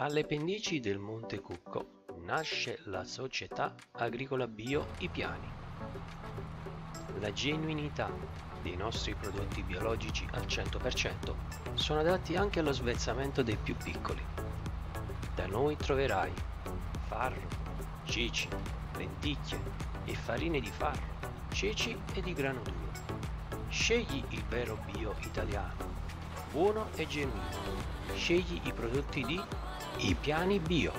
Alle pendici del Monte Cucco nasce la società agricola bio I Piani. La genuinità dei nostri prodotti biologici al 100% sono adatti anche allo svezzamento dei più piccoli. Da noi troverai farro, ceci, lenticchie e farine di farro, ceci e di grano duro. Scegli il vero bio italiano, buono e genuino. Scegli i prodotti di I Piani Bio.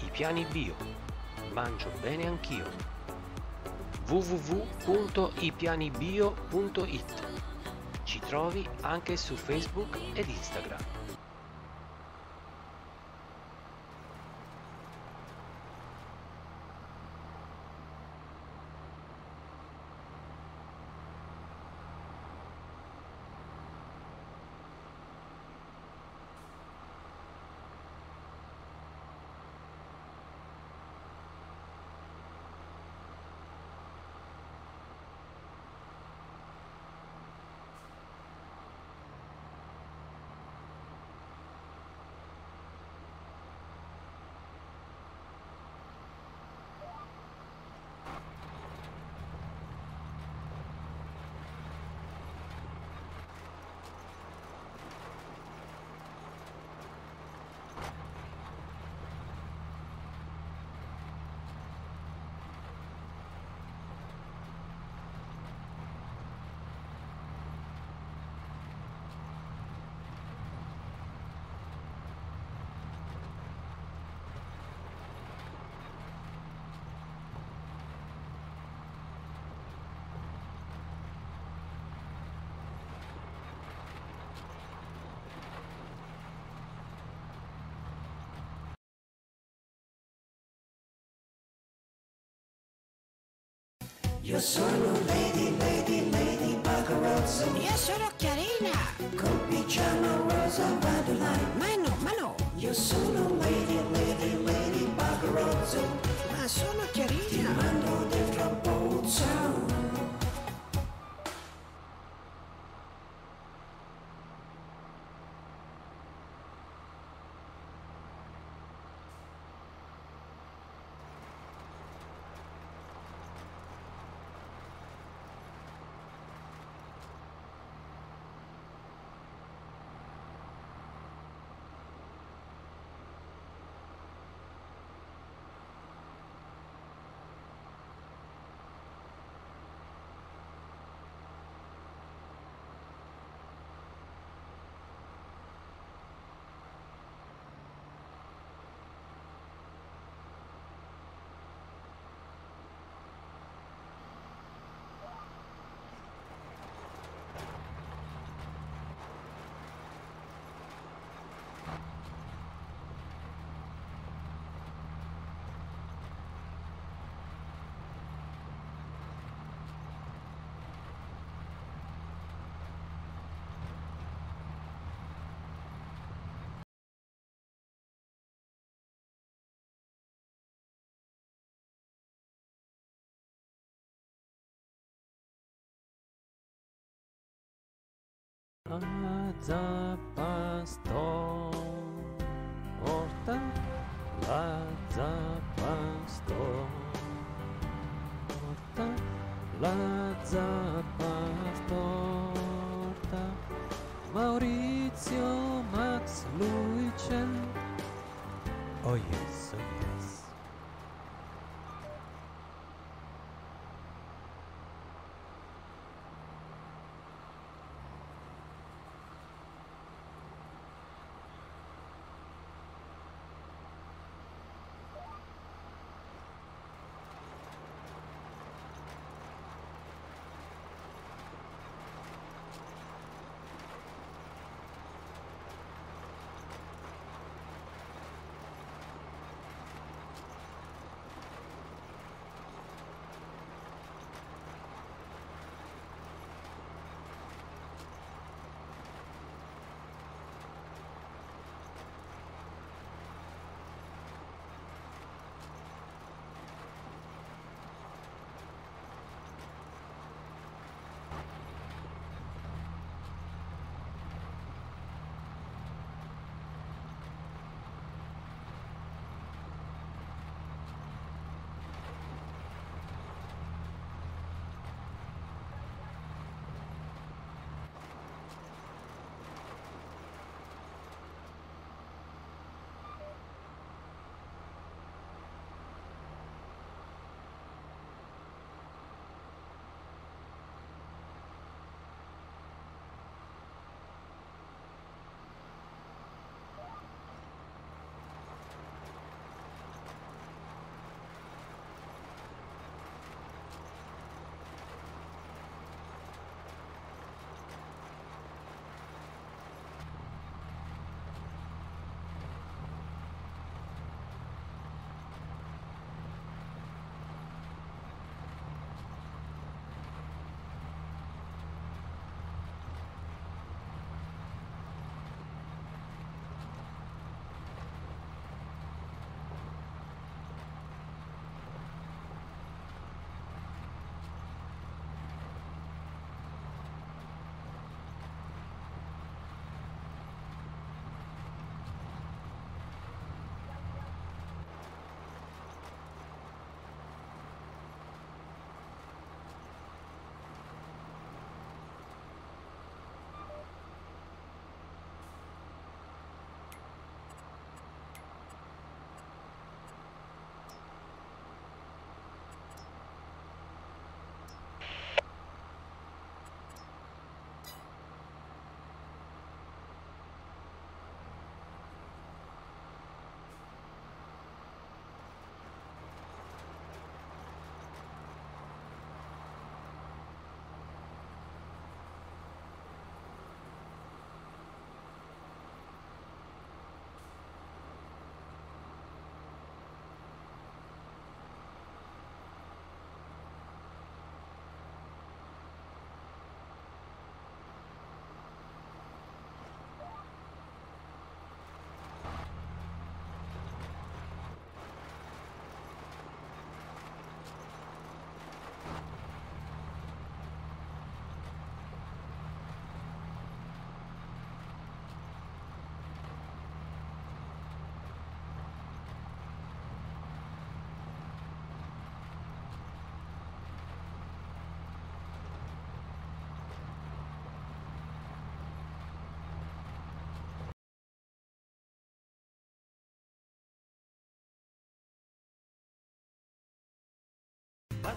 I Piani Bio. Mangio bene anch'io. www.ipianibio.it. Ci trovi anche su Facebook ed Instagram. Io sono Lady Pacarosa. Io sono Chiarina. Con pigiama rosa vado là. Ma no. Io sono Lady Pacarosa. Ma sono Chiarina. Ti mando dentro a pozzo. La zappa storta, Maurizio, Max, Luigian. Oh yes, oh yes.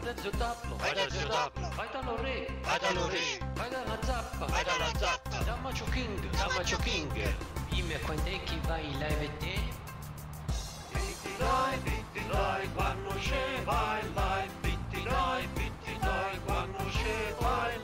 dal Zodappo, vai dal Zodappo, vai dallo re, vai dallo re, vai dalla zappa, vai dalla zappa, da Macho King, da Macho King. Dimmi a quant'è che vai in live e te? Dai, quando c'è vai in live, dai, quando c'è vai in live.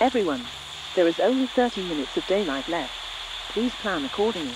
Everyone, there is only 30 minutes of daylight left. Please plan accordingly.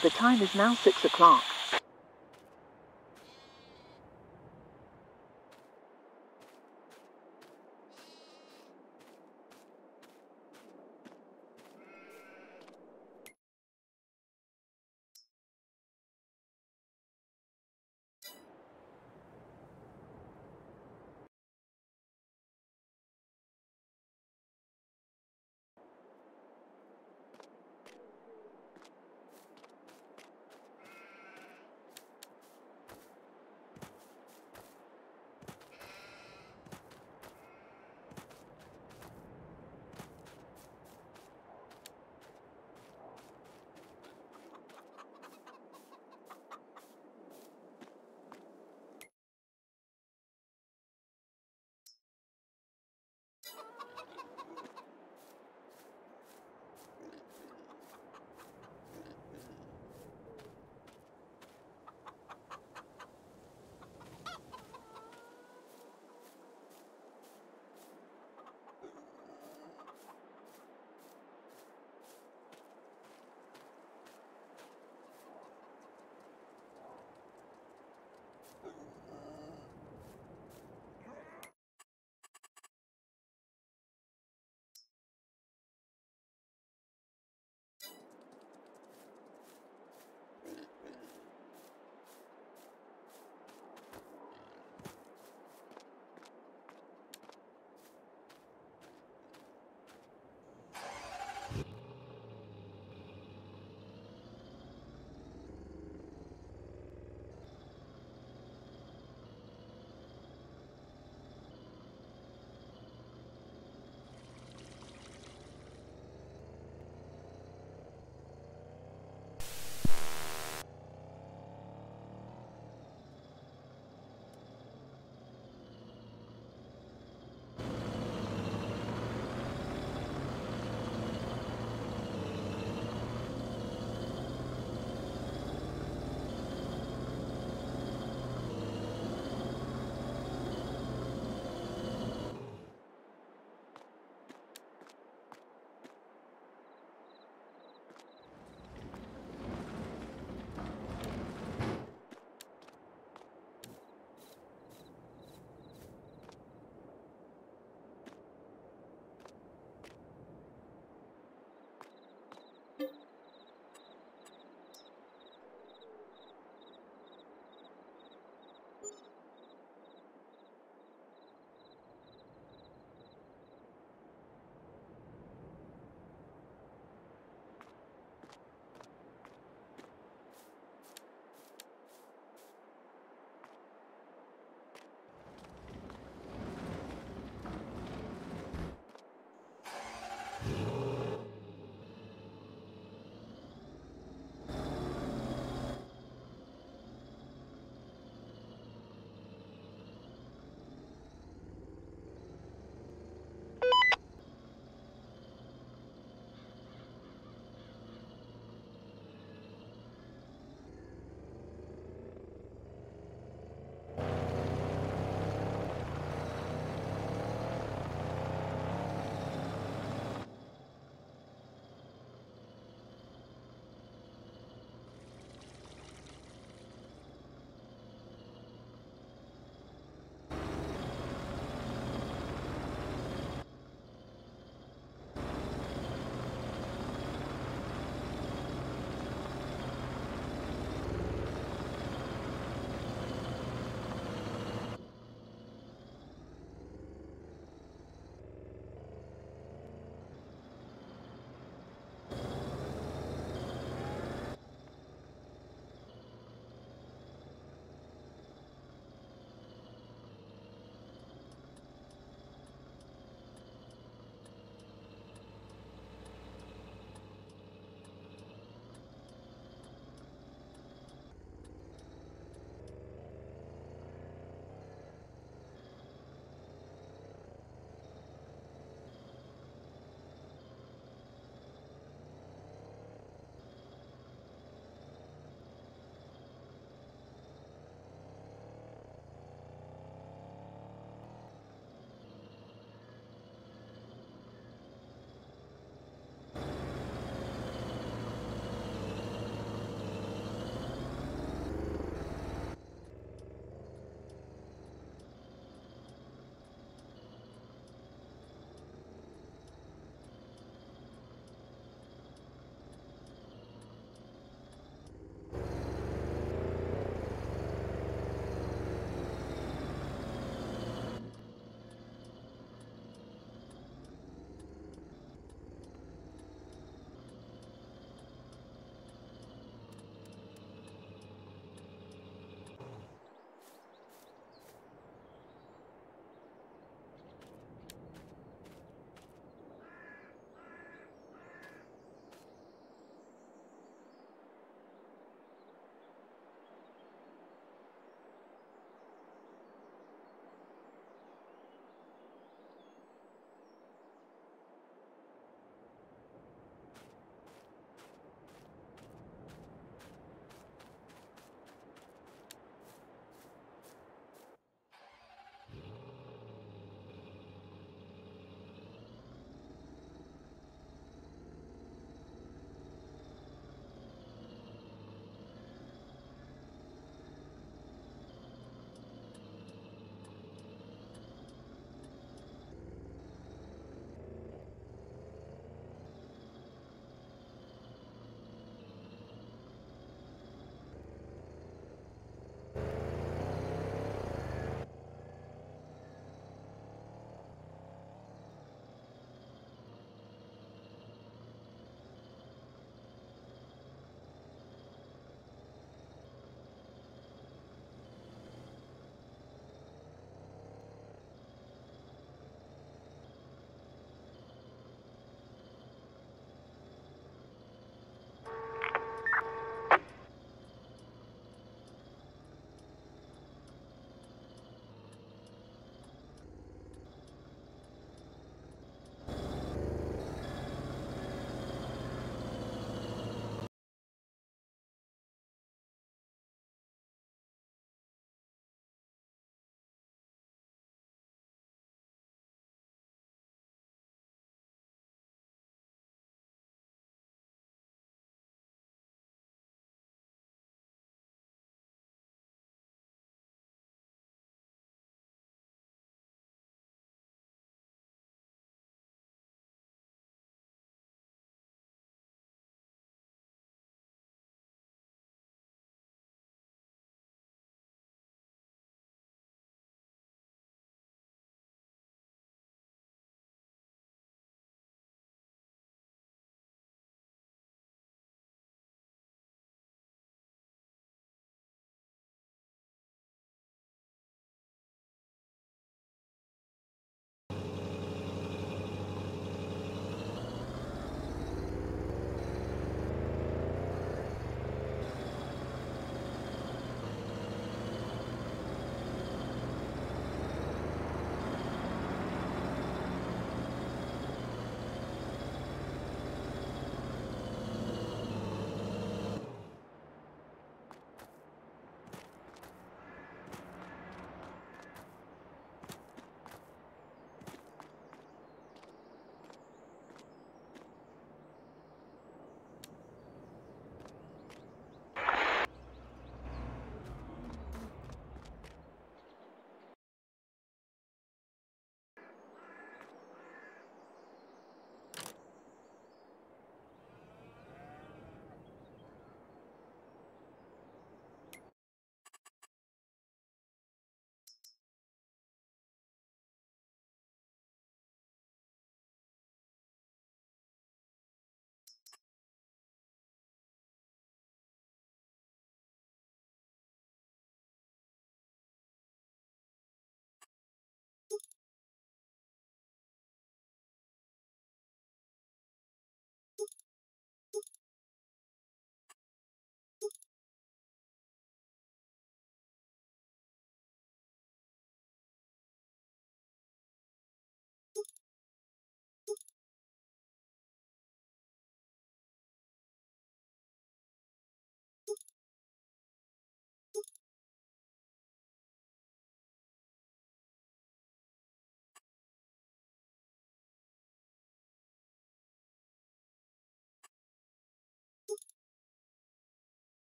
The time is now 6 o'clock.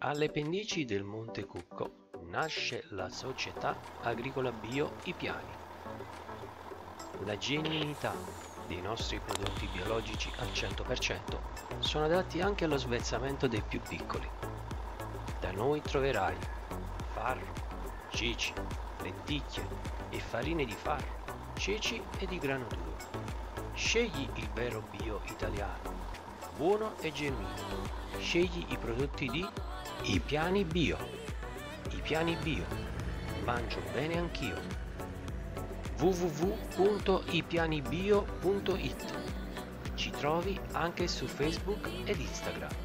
Alle pendici del Monte Cucco nasce la Società Agricola Bio I Piani. La genuinità dei nostri prodotti biologici al 100% sono adatti anche allo sversamento dei più piccoli. Da noi troverai farro, ceci, lenticchie e farine di farro, ceci e di grano duro. Scegli il vero bio italiano, buono e genuino. Scegli i prodotti di I Piani Bio. I Piani Bio. Mangio bene anch'io. www.ipianibio.it. Ci trovi anche su Facebook ed Instagram.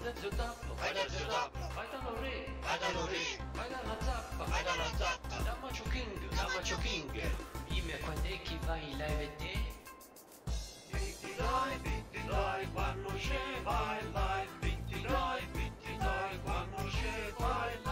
Mangia ziottappo, mangia ziottappo, mangia l'ore, mangia l'ore, mangia la zappa, mangia la zappa, damma choking, dimmi a quant'ecchi vai live e te? Bitti dai, quando c'è vai live, bitti dai, quando c'è vai live.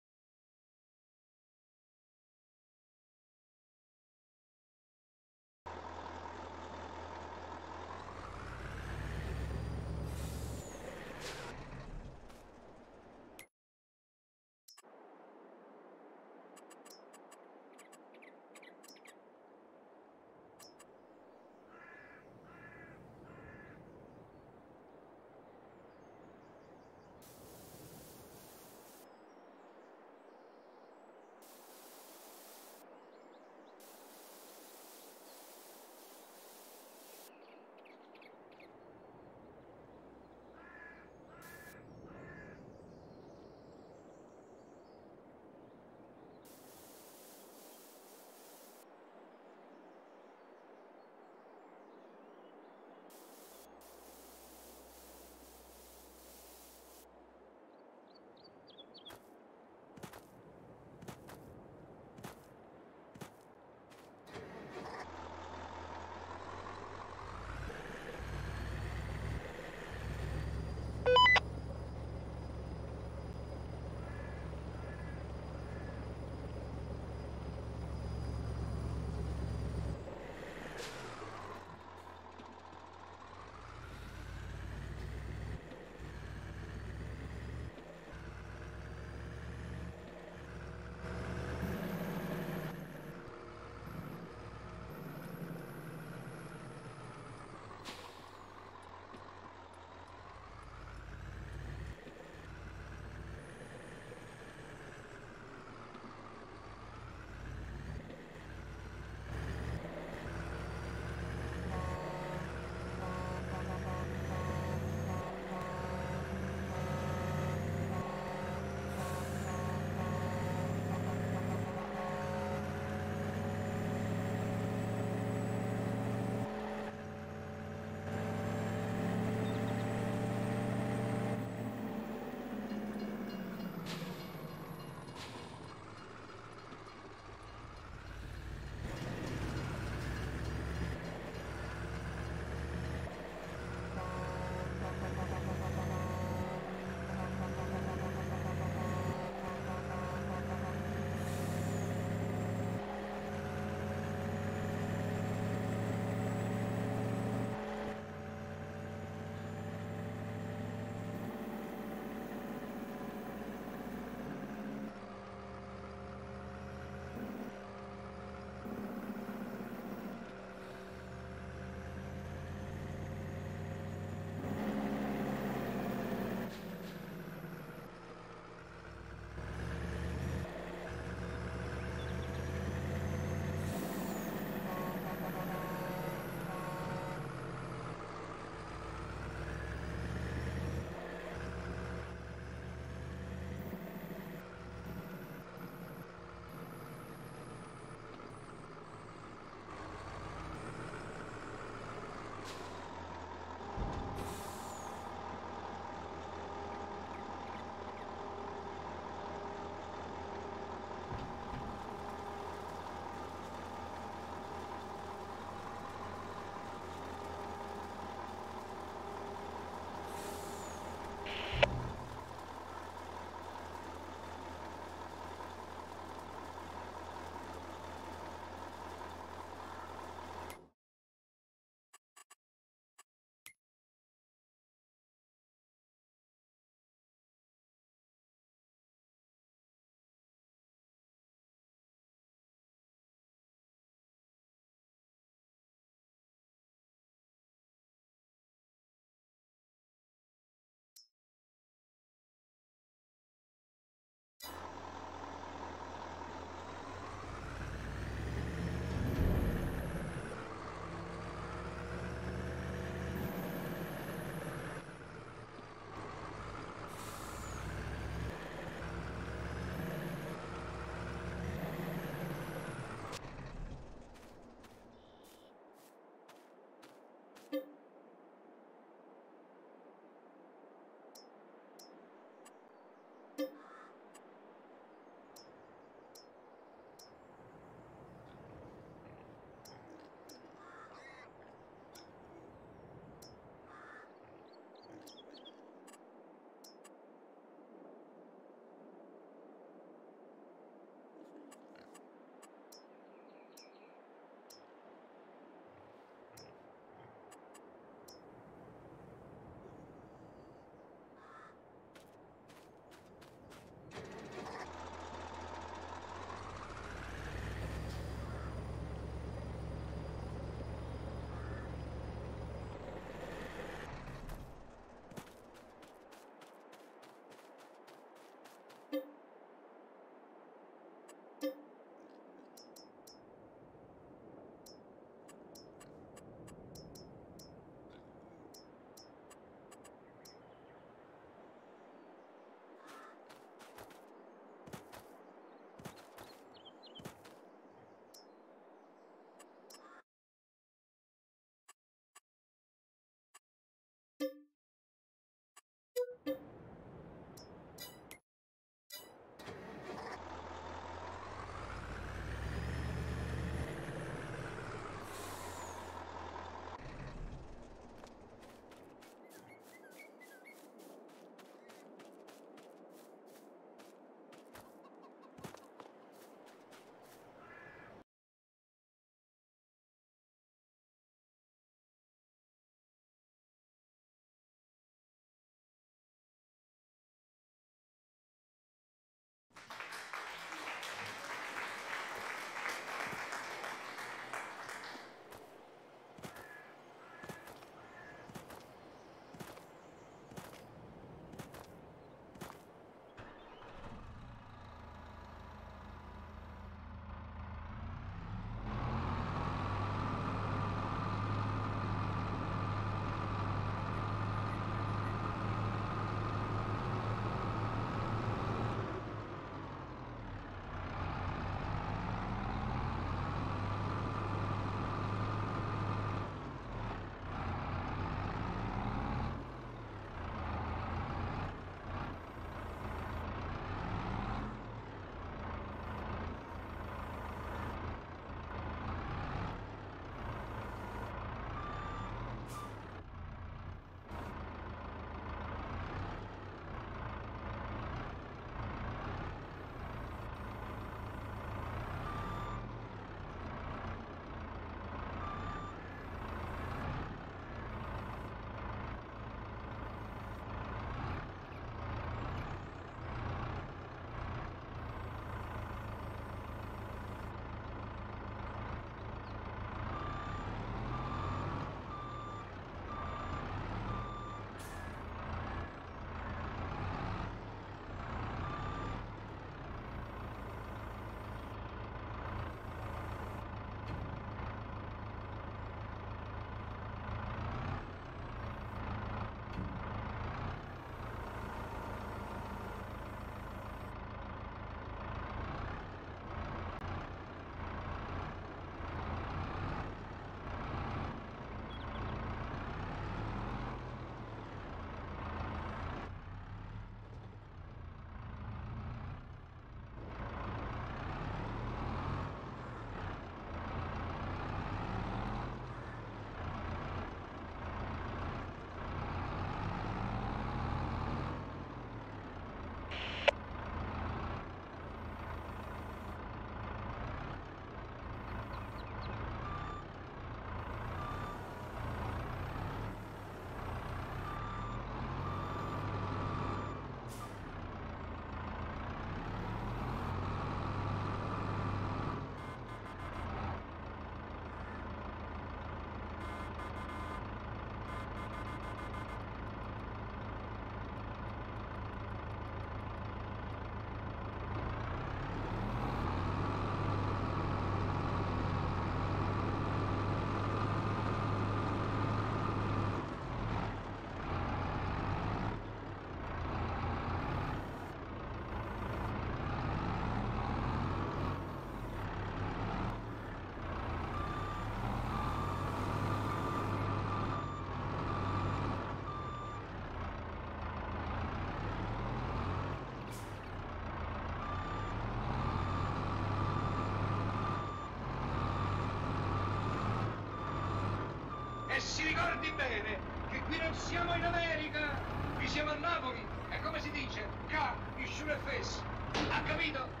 si ricordi bene che qui non siamo in America, qui siamo a Napoli, e come si dice, ca, isciure fes, ha capito?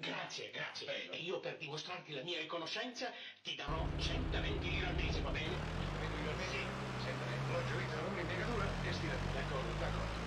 Grazie, grazie. Bello. E io per dimostrarti la mia riconoscenza ti darò 120 lirandesi, va bene? 120 lirandesi? Senta, l'ho gioita una impiegatura e stirati. D'accordo, d'accordo.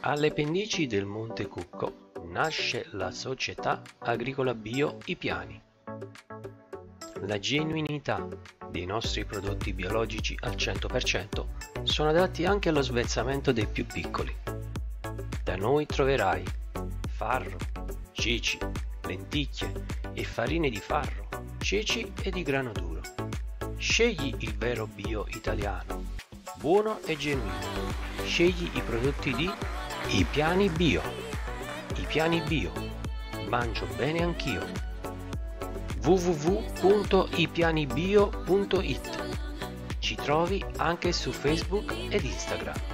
Alle pendici del Monte Cucco nasce la Società Agricola Bio I Piani. La genuinità dei nostri prodotti biologici al 100% sono adatti anche allo sversamento dei più piccoli. Da noi troverai farro, ceci, lenticchie e farine di farro, ceci e di grano duro. Scegli il vero bio italiano, buono e genuino. Scegli i prodotti di I Piani Bio. I Piani Bio. Mangio bene anch'io. www.ipianibio.it. Ci trovi anche su Facebook ed Instagram.